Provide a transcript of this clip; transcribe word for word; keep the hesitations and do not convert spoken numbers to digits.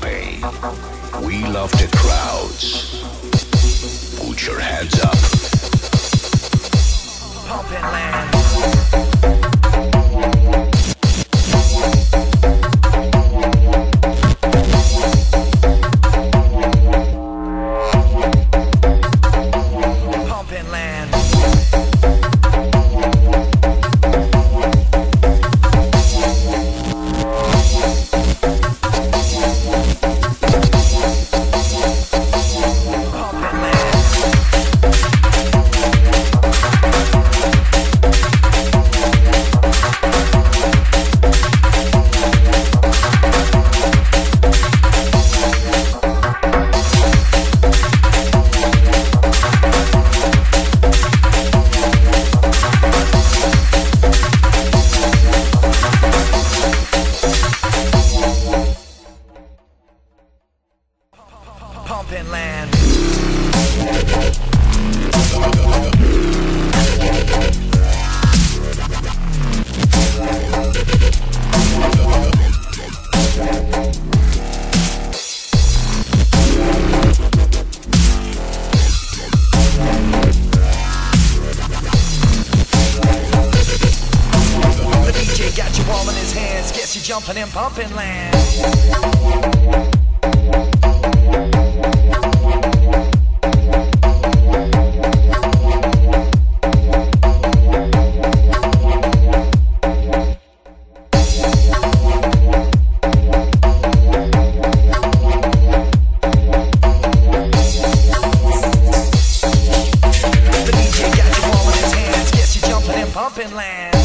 Pompeii. We love the crowds. Put your hands up. Pumpingland. Pumpingland. The D J got you all in his hands. Guess you're jumping in Pumpingland. Pumpingland.